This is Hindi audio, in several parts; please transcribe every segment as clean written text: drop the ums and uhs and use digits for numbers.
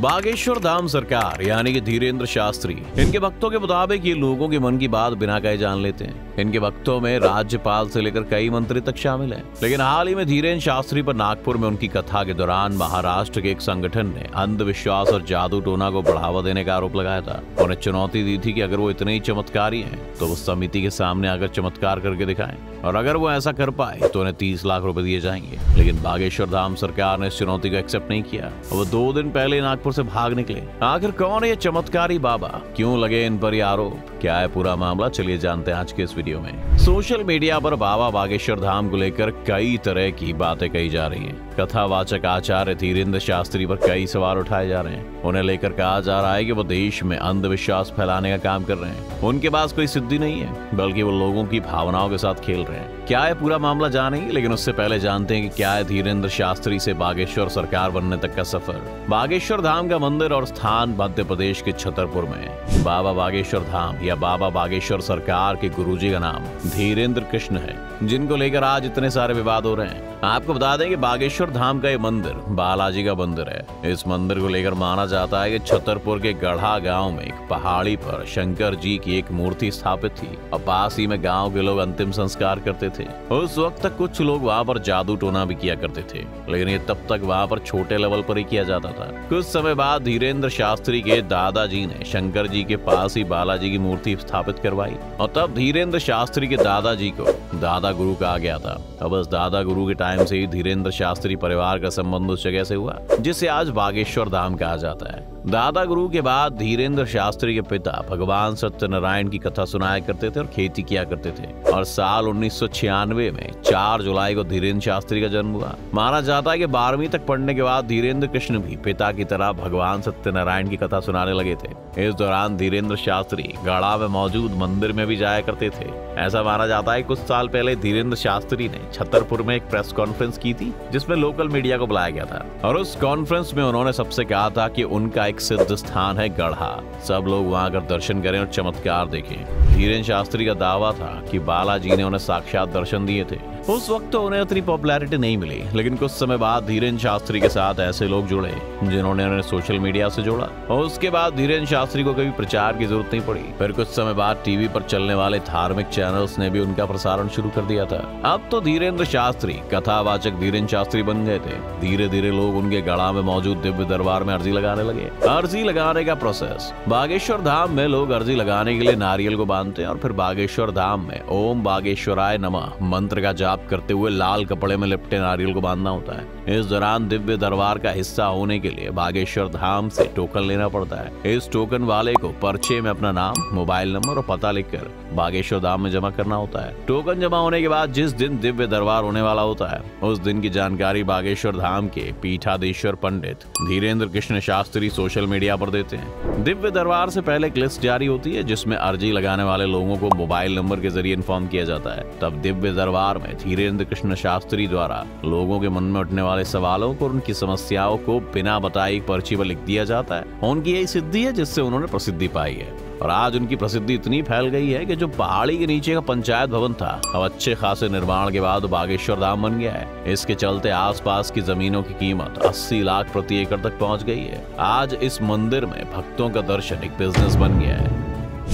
बागेश्वर धाम सरकार यानी कि धीरेन्द्र शास्त्री, इनके भक्तों के मुताबिक ये लोगों के मन की बात बिना कहे जान लेते हैं। इनके भक्तों में राज्यपाल से लेकर कई मंत्री तक शामिल हैं। लेकिन हाल ही में धीरेन्द्र शास्त्री पर नागपुर में उनकी कथा के दौरान महाराष्ट्र के एक संगठन ने अंधविश्वास और जादू टोना को बढ़ावा देने का आरोप लगाया था। उन्हें चुनौती दी थी कि अगर वो इतने ही चमत्कारी हैं तो वो समिति के सामने आकर चमत्कार करके दिखाएं और अगर वो ऐसा कर पाए तो उन्हें 30 लाख रुपए दिए जाएंगे। लेकिन बागेश्वर धाम सरकार ने इस चुनौती को एक्सेप्ट नहीं किया। वो 2 दिन पहले नागपुर से भाग निकले। आखिर कौन है ये चमत्कारी बाबा? क्यों लगे इन पर ये आरोप? क्या है पूरा मामला? चलिए जानते हैं आज के इस वीडियो में। सोशल मीडिया पर बाबा बागेश्वर धाम को लेकर कई तरह की बातें कही जा रही हैं। कथावाचक आचार्य धीरेन्द्र शास्त्री पर कई सवाल उठाए जा रहे हैं। उन्हें लेकर कहा जा रहा है कि वो देश में अंधविश्वास फैलाने का काम कर रहे हैं। उनके पास कोई सिद्धि नहीं है, बल्कि वो लोगों की भावनाओं के साथ खेल रहे हैं। क्या है पूरा मामला जानेंगे, लेकिन उससे पहले जानते हैं कि क्या है धीरेन्द्र शास्त्री से बागेश्वर सरकार बनने तक का सफर। बागेश्वर धाम का मंदिर और स्थान मध्य प्रदेश के छतरपुर में। बाबा बागेश्वर धाम या बाबा बागेश्वर सरकार के गुरुजी का नाम धीरेन्द्र कृष्ण है, जिनको लेकर आज इतने सारे विवाद हो रहे हैं। आपको बता दें कि बागेश्वर धाम का ये मंदिर बालाजी का मंदिर है। इस मंदिर को लेकर माना जाता है कि छतरपुर के गढ़ा गांव में एक पहाड़ी पर शंकर जी की एक मूर्ति स्थापित थी और पास ही में गांव के लोग अंतिम संस्कार करते थे। उस वक्त तक कुछ लोग वहां पर जादू टोना भी किया करते थे, लेकिन ये तब तक वहां पर छोटे लेवल पर ही किया जाता था। कुछ समय बाद धीरेन्द्र शास्त्री के दादाजी ने शंकर जी के पास ही बालाजी की मूर्ति स्थापित करवाई और तब धीरेन्द्र शास्त्री के दादाजी को दादा गुरु कहा गया था। अब इस दादा गुरु के टाइम से ही धीरेन्द्र शास्त्री परिवार का संबंध उस जगह से हुआ जिसे आज बागेश्वर धाम कहा जाता है। दादा गुरु के बाद धीरेन्द्र शास्त्री के पिता भगवान सत्यनारायण की कथा सुनाया करते थे और खेती किया करते थे और साल 1996 में 4 जुलाई को धीरेन्द्र शास्त्री का जन्म हुआ। माना जाता है कि 12वीं तक पढ़ने के बाद धीरेन्द्र कृष्ण भी पिता की तरह भगवान सत्यनारायण की कथा सुनाने लगे थे। इस दौरान धीरेन्द्र शास्त्री गढ़ा में मौजूद मंदिर में भी जाया करते थे। ऐसा माना जाता है कुछ साल पहले धीरेन्द्र शास्त्री ने छतरपुर में एक प्रेस कॉन्फ्रेंस की थी जिसमें लोकल मीडिया को बुलाया गया था और उस कॉन्फ्रेंस में उन्होंने सबसे कहा था कि उनका एक सिद्ध स्थान है गढ़ा, सब लोग वहां आकर दर्शन करें और चमत्कार देखें। धीरेन्द्र शास्त्री का दावा था कि बालाजी ने उन्हें साक्षात दर्शन दिए थे। उस वक्त तो उन्हें इतनी पॉपुलैरिटी नहीं मिली, लेकिन कुछ समय बाद धीरेन्द्र शास्त्री के साथ ऐसे लोग जुड़े जिन्होंने उन्हें सोशल मीडिया से जोड़ा और उसके बाद धीरेन्द्र शास्त्री को कभी प्रचार की जरूरत नहीं पड़ी। फिर कुछ समय बाद टीवी पर चलने वाले धार्मिक चैनल्स ने भी उनका प्रसारण शुरू कर दिया था। अब तो धीरेन्द्र शास्त्री कथावाचक धीरेन्द्र शास्त्री बन गए थे। धीरे धीरे लोग उनके गढ़ा में मौजूद दिव्य दरबार में अर्जी लगाने लगे। अर्जी लगाने का प्रोसेस, बागेश्वर धाम में लोग अर्जी लगाने के लिए नारियल को बांधते हैं और फिर बागेश्वर धाम में ओम बागेश्वराय नमः मंत्र का जाप करते हुए लाल कपड़े में लिपटे नारियल को बांधना होता है। इस दौरान दिव्य दरबार का हिस्सा होने के लिए बागेश्वर धाम से टोकन लेना पड़ता है। इस टोकन वाले को पर्चे में अपना नाम, मोबाइल नंबर और पता लिखकर बागेश्वर धाम में जमा करना होता है। टोकन जमा होने के बाद जिस दिन दिव्य दरबार होने वाला होता है उस दिन की जानकारी बागेश्वर धाम के पीठाधीश्वर पंडित धीरेन्द्र कृष्ण शास्त्री सोशल मीडिया पर देते हैं। दिव्य दरबार से पहले एक लिस्ट जारी होती है जिसमें अर्जी लगाने वाले लोगों को मोबाइल नंबर के जरिए इन्फॉर्म किया जाता है। तब दिव्य दरबार में धीरेन्द्र कृष्ण शास्त्री द्वारा लोगों के मन में उठने वाले सवालों को, उनकी समस्याओं को बिना बताए पर्ची पर लिख दिया जाता है। उनकी यही सिद्धि है जिससे उन्होंने प्रसिद्धि पाई है और आज उनकी प्रसिद्धि इतनी फैल गई है कि जो पहाड़ी के नीचे का पंचायत भवन था अब अच्छे खासे निर्माण के बाद बागेश्वर धाम बन गया है। इसके चलते आसपास की जमीनों की कीमत 80 लाख प्रति एकड़ तक पहुंच गई है। आज इस मंदिर में भक्तों का दर्शन एक बिजनेस बन गया है।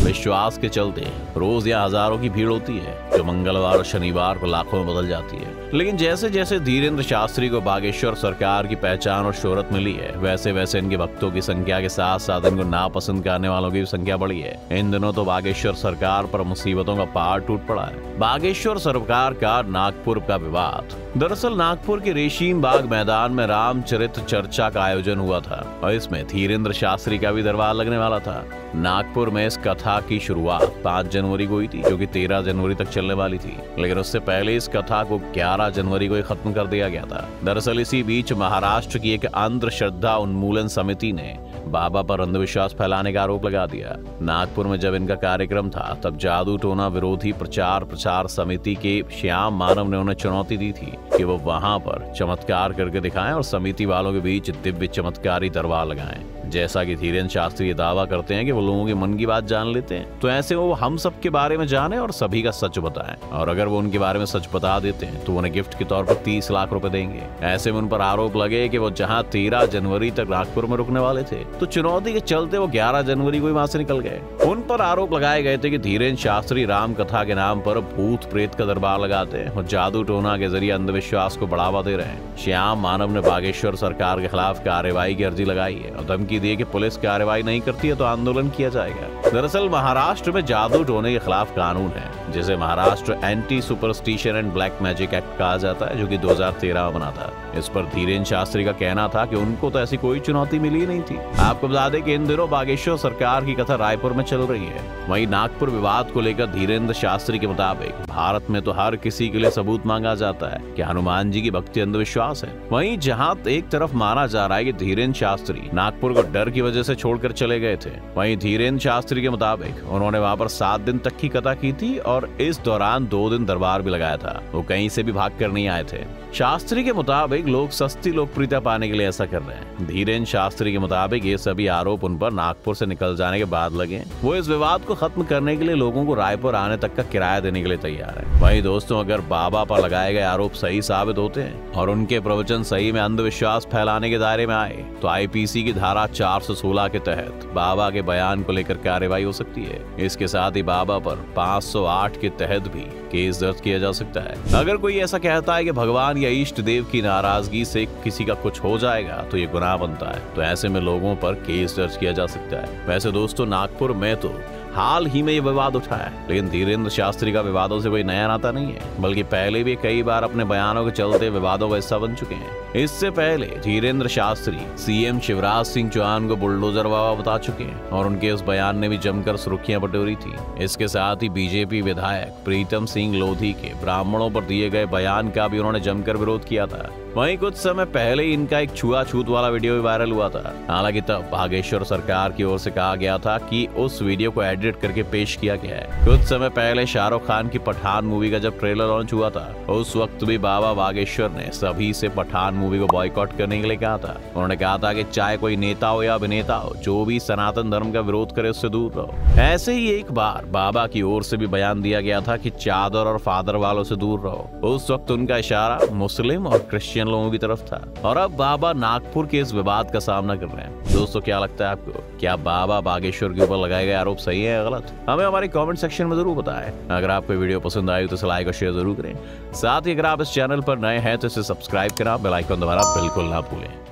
विश्वास के चलते रोज या हजारों की भीड़ होती है जो मंगलवार और शनिवार को लाखों में बदल जाती है। लेकिन जैसे जैसे धीरेन्द्र शास्त्री को बागेश्वर सरकार की पहचान और शोहरत मिली है वैसे वैसे इनके भक्तों की संख्या के साथ साथ इनको नापसंद करने वालों की संख्या बढ़ी है। इन दिनों तो बागेश्वर सरकार पर मुसीबतों का पहाड़ टूट पड़ा है। बागेश्वर सरकार का नागपुर का विवाद, दरअसल नागपुर के रेशीम बाग मैदान में रामचरित्र चर्चा का आयोजन हुआ था और इसमें धीरेन्द्र शास्त्री का भी दरबार लगने वाला था। नागपुर में इस कथा की शुरुआत 5 जनवरी को हुई थी जो कि 13 जनवरी तक चलने वाली थी, लेकिन उससे पहले इस कथा को 11 जनवरी को ही खत्म कर दिया गया था। दरअसल इसी बीच महाराष्ट्र की एक अंधश्रद्धा उन्मूलन समिति ने बाबा पर अंधविश्वास फैलाने का आरोप लगा दिया। नागपुर में जब इनका कार्यक्रम था तब जादू टोना विरोधी प्रचार समिति के श्याम मानव ने उन्हें चुनौती दी थी कि वो वहां पर चमत्कार करके दिखाएं और समिति वालों के बीच दिव्य चमत्कारी दरबार लगाएं। जैसा कि धीरेन्द्र शास्त्री ये दावा करते हैं कि वो लोगों के मन की बात जान लेते हैं, तो ऐसे वो हम सब के बारे में जाने और सभी का सच बताएं। और अगर वो उनके बारे में सच बता देते हैं तो उन्हें गिफ्ट के तौर पर 30 लाख रुपए देंगे। ऐसे में उन पर आरोप लगे कि वो जहां 13 जनवरी तक नागपुर में रुकने वाले थे, तो चुनौती के चलते वो 11 जनवरी को ही वहां से निकल गए। उन पर आरोप लगाए गए थे कि धीरेन्द्र शास्त्री राम कथा के नाम पर भूत प्रेत का दरबार लगाते हैं और जादू टोना के जरिए अंधविश्वास को बढ़ावा दे रहे हैं। श्याम मानव ने बागेश्वर सरकार के खिलाफ कार्रवाई की अर्जी लगाई है और धमकी दी है कि पुलिस कार्रवाई नहीं करती है तो आंदोलन किया जाएगा। दरअसल महाराष्ट्र में जादू टोने के खिलाफ कानून है जिसे Maharashtra anti superstition and black magic act कहा जाता है, जो कि 2013 में बना था। इस पर धीरेन्द्र शास्त्री का कहना था कि उनको तो ऐसी कोई चुनौती मिली नहीं थी। आपको बता दें कि इन दिनों बागेश्वर सरकार की कथा रायपुर में चल रही है। वहीं नागपुर विवाद को लेकर धीरेन्द्र शास्त्री के मुताबिक भारत में तो हर किसी के लिए सबूत मांगा जाता है कि हनुमान जी की भक्ति अंधविश्वास है। वहीं जहाँ एक तरफ माना जा रहा है कि धीरेन्द्र शास्त्री नागपुर को डर की वजह से छोड़कर चले गए थे, वहीं धीरेन्द्र शास्त्री के मुताबिक उन्होंने वहाँ पर 7 दिन तक की कथा की थी और इस दौरान 2 दिन दरबार भी लगाया था। वो कहीं से भी भागकर नहीं आए थे। शास्त्री के मुताबिक लोग सस्ती लोकप्रियता पाने के लिए ऐसा कर रहे हैं। धीरेन्द्र शास्त्री के मुताबिक ये सभी आरोप उन पर नागपुर से निकल जाने के बाद लगे। वो इस विवाद को खत्म करने के लिए लोगों को रायपुर आने तक का किराया देने के लिए तैयार है। वहीं दोस्तों, अगर बाबा पर लगाए गए आरोप सही साबित होते हैं और उनके प्रवचन सही में अंधविश्वास फैलाने के दायरे में आए तो IPC की धारा 416 के तहत बाबा के बयान को लेकर कार्रवाई हो सकती है। इसके साथ ही बाबा पर 508 के तहत भी केस दर्ज किया जा सकता है। अगर कोई ऐसा कहता है कि भगवान या इष्ट देव की नाराजगी से किसी का कुछ हो जाएगा तो ये गुनाह बनता है, तो ऐसे में लोगों पर केस दर्ज किया जा सकता है। वैसे दोस्तों, नागपुर में तो हाल ही में ये विवाद उठा है, लेकिन धीरेन्द्र शास्त्री का विवादों से कोई नया नाता नहीं है, बल्कि पहले भी कई बार अपने बयानों के चलते विवादों का हिस्सा बन चुके हैं। इससे पहले धीरेन्द्र शास्त्री CM शिवराज सिंह चौहान को बुलडोजर बाबा बता चुके हैं और उनके उस बयान ने भी जमकर सुर्खियां बटोरी थी। इसके साथ ही BJP विधायक प्रीतम सिंह लोधी के ब्राह्मणों पर दिए गए बयान का भी उन्होंने जमकर विरोध किया था। वहीं कुछ समय पहले इनका एक छुआछूत वाला वीडियो भी वायरल हुआ था। हालांकि तब बागेश्वर सरकार की ओर से कहा गया था कि उस वीडियो को एडिट करके पेश किया गया है। कुछ समय पहले शाहरुख खान की पठान मूवी का जब ट्रेलर लॉन्च हुआ था, उस वक्त भी बाबा बागेश्वर ने सभी से पठान मूवी को बॉयकॉट करने के लिए कहा था। उन्होंने कहा था कि चाहे कोई नेता हो या अभिनेता हो, जो भी सनातन धर्म का विरोध करे उससे दूर रहो। ऐसे ही एक बार बाबा की ओर से भी बयान दिया गया था कि चादर और फादर वालों से दूर रहो। उस वक्त उनका इशारा मुस्लिम और क्रिश्चियन लोगों की तरफ था। और अब बाबा नागपुर के इस विवाद का सामना कर रहे हैं। दोस्तों, क्या लगता है आपको, क्या बाबा बागेश्वर के ऊपर लगाए गए आरोप सही है या गलत? हमें हमारे कमेंट सेक्शन में जरूर बताएं। अगर आपको वीडियो पसंद आई तो इसे लाइक और शेयर जरूर करें। साथ ही अगर आप इस चैनल पर नए हैं तो इसे सब्सक्राइब करें। बेल आइकन दबाना बिल्कुल ना भूलें।